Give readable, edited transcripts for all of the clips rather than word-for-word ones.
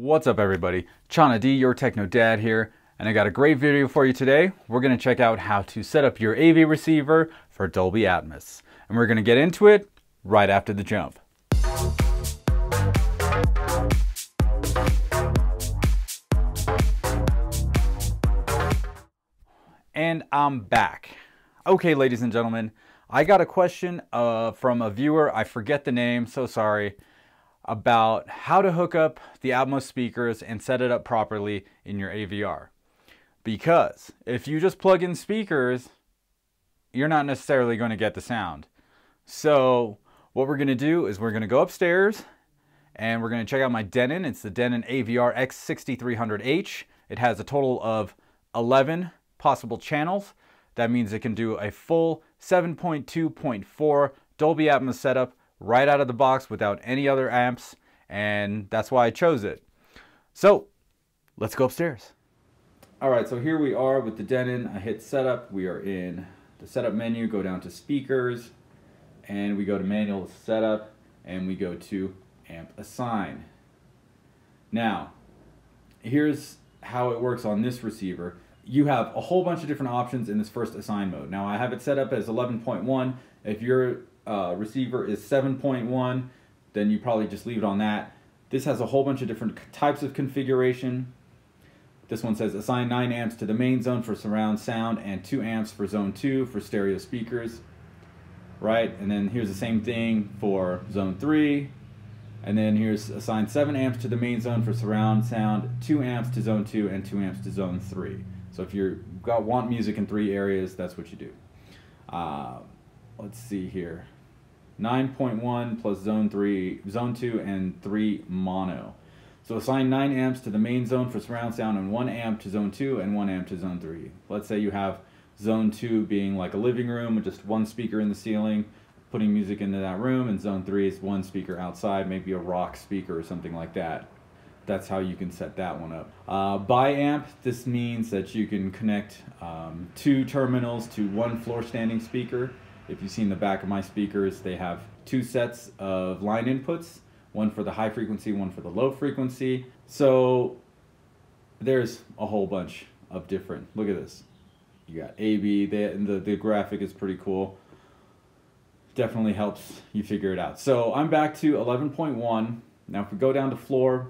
What's up everybody, Chana D, your Techno Dad here, and I got a great video for you today. We're going to check out how to set up your AV receiver for Dolby Atmos, and we're going to get into it right after the jump. And I'm back. Okay, ladies and gentlemen, I got a question from a viewer, I forget the name, so sorry, about how to hook up the Atmos speakers and set it up properly in your AVR. Because if you just plug in speakers, you're not necessarily going to get the sound. So what we're going to do is we're going to go upstairs and we're going to check out my Denon. It's the Denon AVR-X6300H. It has a total of 11 possible channels. That means it can do a full 7.2.4 Dolby Atmos setup right out of the box without any other amps, and that's why I chose it. So let's go upstairs. All right, so here we are with the Denon. I hit setup. We are in the setup menu, go down to speakers, and we go to manual setup, and we go to amp assign. Now, here's how it works on this receiver. You have a whole bunch of different options in this first assign mode. Now I have it set up as 11.1. If you're receiver is 7.1, then you probably just leave it on that. This has a whole bunch of different types of configuration. This one says assign 9 amps to the main zone for surround sound and 2 amps for zone 2 for stereo speakers, right? And then here's the same thing for zone 3. And then here's assign 7 amps to the main zone for surround sound, 2 amps to zone 2 and 2 amps to zone 3. So if you want music in 3 areas, that's what you do. Let's see here. 9.1 plus zone 3, zone 2, and 3 mono. So assign 9 amps to the main zone for surround sound and 1 amp to zone 2 and 1 amp to zone 3. Let's say you have zone 2 being like a living room with just one speaker in the ceiling, putting music into that room, and zone 3 is one speaker outside, maybe a rock speaker or something like that. That's how you can set that one up. Bi-amp, this means that you can connect 2 terminals to one floor standing speaker. If you've seen the back of my speakers, they have 2 sets of line inputs, one for the high frequency, one for the low frequency. So there's a whole bunch of different, look at this. You got AB, the graphic is pretty cool. Definitely helps you figure it out. So I'm back to 11.1. Now if we go down to floor,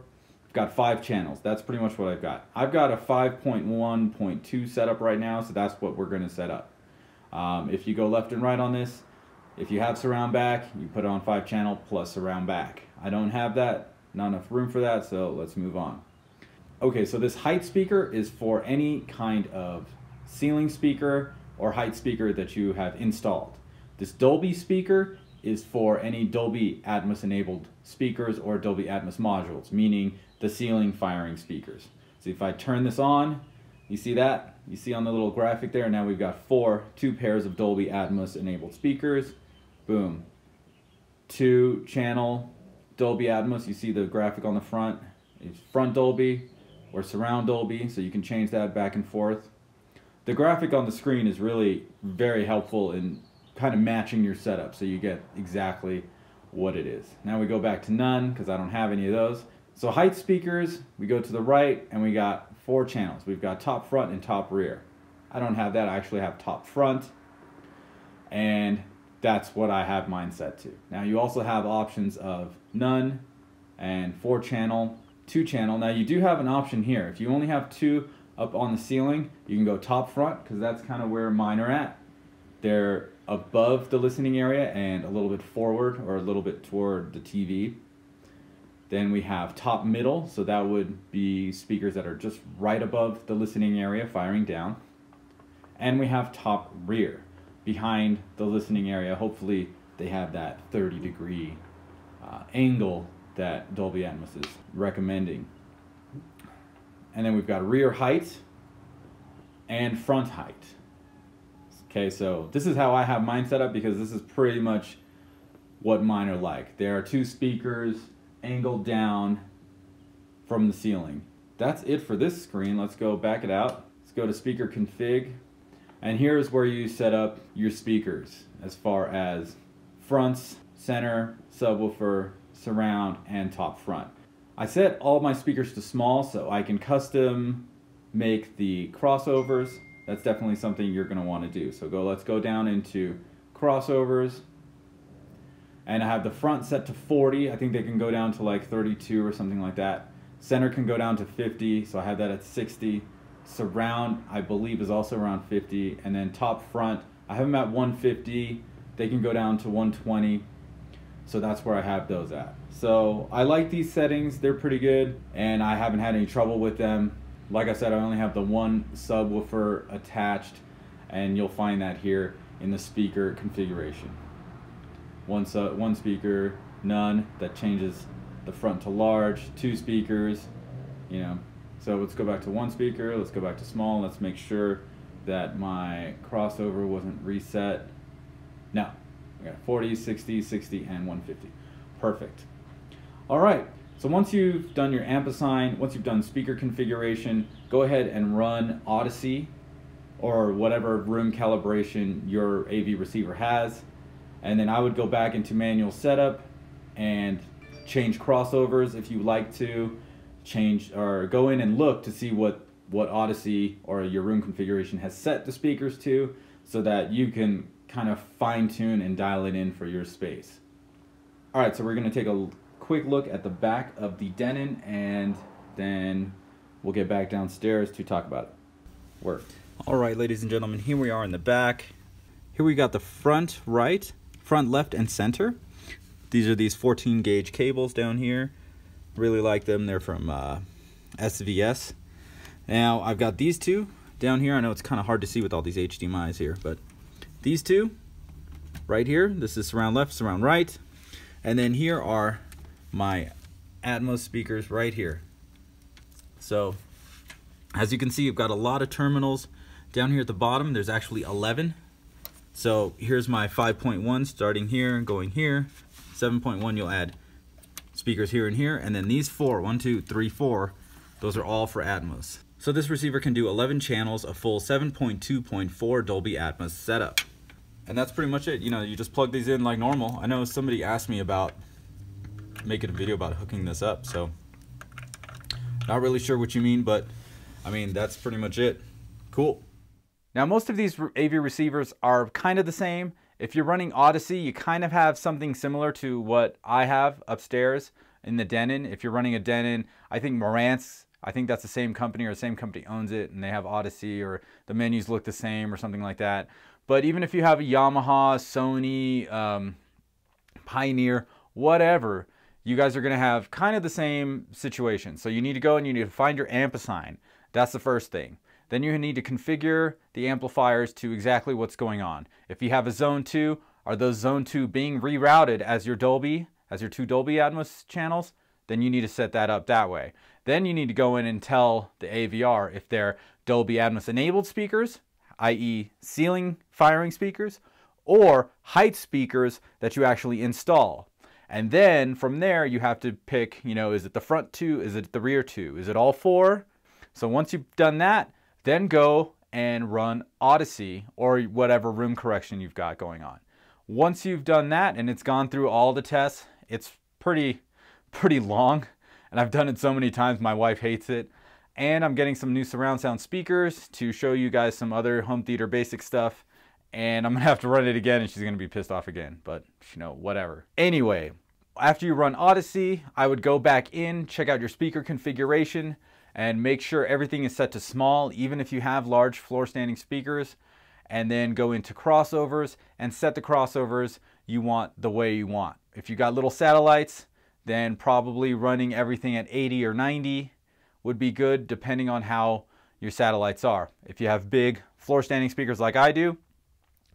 I've got 5 channels. That's pretty much what I've got. I've got a 5.1.2 setup right now, so that's what we're gonna set up. If you go left and right on this, if you have surround back, you put on 5 channel plus surround back. I don't have that, not enough room for that, so let's move on. Okay, so this height speaker is for any kind of ceiling speaker or height speaker that you have installed. This Dolby speaker is for any Dolby Atmos enabled speakers or Dolby Atmos modules, meaning the ceiling firing speakers. So if I turn this on, you see that? You see on the little graphic there, now we've got 2 pairs of Dolby Atmos enabled speakers. Boom. 2 channel Dolby Atmos. You see the graphic on the front. It's front Dolby or surround Dolby, so you can change that back and forth. The graphic on the screen is really very helpful in kind of matching your setup so you get exactly what it is. Now we go back to none because I don't have any of those. So height speakers, we go to the right and we got 4 channels. We've got top front and top rear. I don't have that, I actually have top front, and that's what I have mine set to. Now you also have options of none and 4 channel, 2 channel. Now you do have an option here. If you only have 2 up on the ceiling, you can go top front because that's kind of where mine are at. They're above the listening area and a little bit forward or a little bit toward the TV. Then we have top middle, so that would be speakers that are just right above the listening area, firing down. And we have top rear, behind the listening area. Hopefully they have that 30-degree angle that Dolby Atmos is recommending. And then we've got rear height and front height. Okay, so this is how I have mine set up because this is pretty much what mine are like. There are 2 speakers angled down from the ceiling. That's it for this screen. Let's go back it out. Let's go to speaker config, and here's where you set up your speakers as far as fronts, center, subwoofer, surround, and top front. I set all my speakers to small so I can custom make the crossovers. That's definitely something you're going to want to do. So let's go down into crossovers. And I have the front set to 40. I think they can go down to like 32 or something like that. Center can go down to 50, so I have that at 60. Surround, I believe, is also around 50. And then top front, I have them at 150. They can go down to 120. So that's where I have those at. So I like these settings. They're pretty good, and I haven't had any trouble with them. Like I said, I only have the one subwoofer attached, and you'll find that here in the speaker configuration. One speaker, none, that changes the front to large, two speakers, you know. So let's go back to one speaker, let's go back to small, let's make sure that my crossover wasn't reset. No, I got 40, 60, 60, and 150. Perfect. All right, so once you've done your amp assign, once you've done speaker configuration, go ahead and run Audyssey or whatever room calibration your AV receiver has. And then I would go back into manual setup and change crossovers if you like to, change or go in and look to see what Audyssey or your room configuration has set the speakers to, so that you can kind of fine tune and dial it in for your space. All right, so we're going to take a quick look at the back of the Denon, and then we'll get back downstairs to talk about it. All right, ladies and gentlemen, here we are in the back. Here we got the front right, front left, and center. These are these 14 gauge cables down here. Really like them. They're from SVS. Now I've got these two down here. I know it's kind of hard to see with all these HDMIs here, but these two right here, this is surround left, surround right. And then here are my Atmos speakers right here. So as you can see, you've got a lot of terminals. Down here at the bottom, there's actually 11. So here's my 5.1 starting here and going here. 7.1, you'll add speakers here and here. And then these four, 1, 2, 3, 4, those are all for Atmos. So this receiver can do 11 channels, a full 7.2.4 Dolby Atmos setup. And that's pretty much it. You know, you just plug these in like normal. I know somebody asked me about making a video about hooking this up. So not really sure what you mean, but I mean, that's pretty much it. Cool. Now, most of these AV receivers are kind of the same. If you're running Audyssey, you kind of have something similar to what I have upstairs in the Denon. If you're running a Denon, I think Marantz, I think that's the same company, or the same company owns it, and they have Audyssey, or the menus look the same or something like that. But even if you have a Yamaha, Sony, Pioneer, whatever, you guys are going to have kind of the same situation. So you need to go and you need to find your amp assign. That's the first thing. Then you need to configure the amplifiers to exactly what's going on. If you have a zone 2, are those zone 2 being rerouted as your Dolby, as your two Dolby Atmos channels? Then you need to set that up that way. Then you need to go in and tell the AVR if they're Dolby Atmos enabled speakers, i.e. ceiling firing speakers, or height speakers that you actually install. And then from there you have to pick, you know, is it the front 2, is it the rear 2, is it all 4? So once you've done that, then go and run Audyssey or whatever room correction you've got going on. Once you've done that and it's gone through all the tests, it's pretty long, and I've done it so many times my wife hates it. And I'm getting some new surround sound speakers to show you guys some other home theater basic stuff, and I'm gonna have to run it again and she's gonna be pissed off again, but you know, whatever. Anyway, after you run Audyssey, I would go back in, check out your speaker configuration, and make sure everything is set to small, even if you have large floor standing speakers, and then go into crossovers and set the crossovers you want the way you want. If you got little satellites, then probably running everything at 80 or 90 would be good, depending on how your satellites are. If you have big floor standing speakers like I do,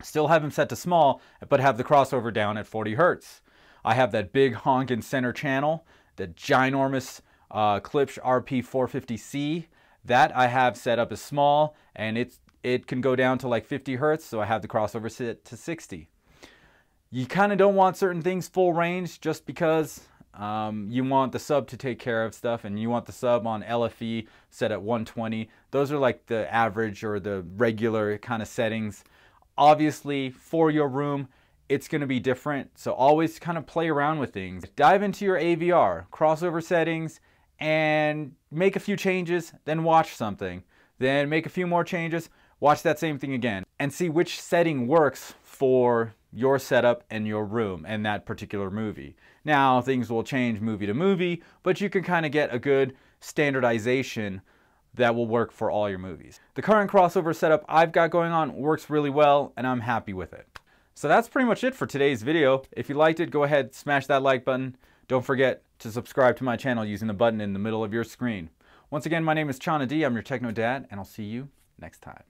still have them set to small, but have the crossover down at 40 Hertz. I have that big honkin' center channel, the ginormous Klipsch RP450C, that I have set up as small, and it can go down to like 50 Hertz, so I have the crossover set to 60. You kind of don't want certain things full range, just because you want the sub to take care of stuff, and you want the sub on LFE set at 120. Those are like the average or the regular kind of settings. Obviously, for your room, it's going to be different, so always kind of play around with things. Dive into your AVR, crossover settings, and make a few changes, then watch something, then make a few more changes, watch that same thing again, and see which setting works for your setup and your room and that particular movie. Now, things will change movie to movie, but you can kind of get a good standardization that will work for all your movies. The current crossover setup I've got going on works really well, and I'm happy with it. So that's pretty much it for today's video. If you liked it, go ahead, smash that like button. Don't forget to subscribe to my channel using the button in the middle of your screen. Once again, my name is Chana D, I'm your Techno Dad, and I'll see you next time.